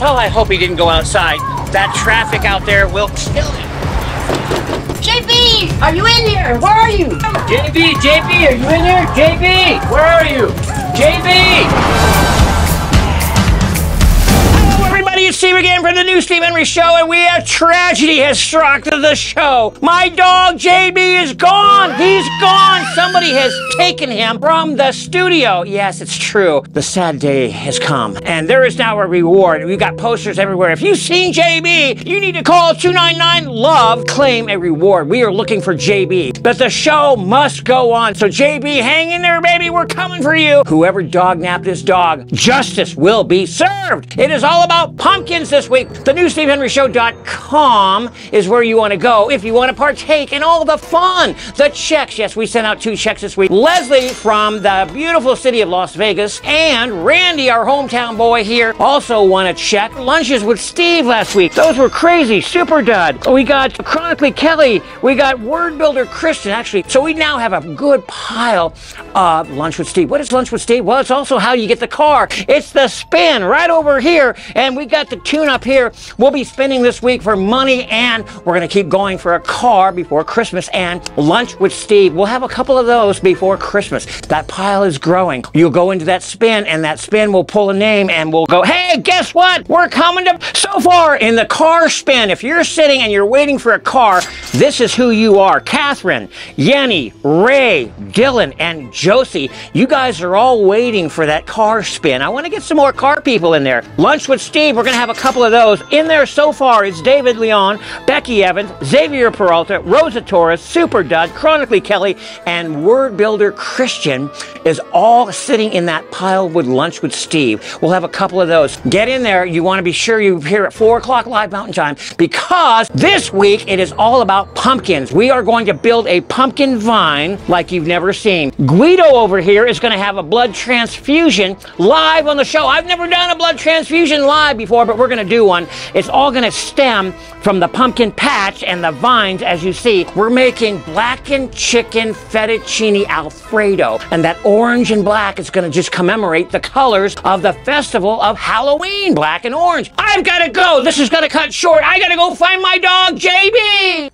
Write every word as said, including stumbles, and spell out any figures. Oh, I hope he didn't go outside. That traffic out there will kill him. J B, are you in here? Where are you? J B, J B, are you in here? J B, where are you? J B! It's Steve again from The New Steve Henry Show, and we have tragedy has struck the show. My dog, J B, is gone. He's gone. Somebody has taken him from the studio. Yes, it's true. The sad day has come, and there is now a reward. We've got posters everywhere. If you've seen J B, you need to call two nine nine love, claim a reward. We are looking for J B, but the show must go on. So, J B, hang in there, baby. We're coming for you. Whoever dog-napped his dog, justice will be served. It is all about punishment. Pumpkins this week. The New Steve Henry Show dot com is where you want to go if you want to partake in all the fun. The checks. Yes, we sent out two checks this week. Leslie from the beautiful city of Las Vegas and Randy, our hometown boy here, also won a check. Lunches with Steve last week. Those were crazy. Super dud. We got Chronically Kelly. We got Word Builder Christian, actually. So we now have a good pile of Lunch with Steve. What is Lunch with Steve? Well, it's also how you get the car. It's the spin right over here, and we got the tune up here. We'll be spending this week for money, and we're going to keep going for a car before Christmas, and Lunch with Steve. We'll have a couple of those before Christmas. That pile is growing. You'll go into that spin, and that spin will pull a name, and we'll go, hey, guess what? We're coming to... So far in the car spin, if you're sitting and you're waiting for a car, this is who you are. Catherine, Yenny, Ray, Dylan, and Josie. You guys are all waiting for that car spin. I want to get some more car people in there. Lunch with Steve. We're going to have a couple of those in there. So far it's David Leon, Becky Evans, Xavier Peralta, Rosa Torres, Super Dud, Chronically Kelly, and Word Builder Christian is all sitting in that pile with Lunch with Steve. We'll have a couple of those. Get in there. You want to be sure you're here at four o'clock live Mountain Time, because this week it is all about pumpkins. We are going to build a pumpkin vine like you've never seen. Guido over here is going to have a blood transfusion live on the show. I've never done a blood transfusion live before, but we're going to do one. It's all going to stem from the pumpkin patch and the vines. As you see, we're making blackened chicken fettuccine Alfredo, and that orange and black is going to just commemorate the colors of the festival of Halloween, black and orange. I've got to go. This is going to cut short. I got to go find my dog, J B.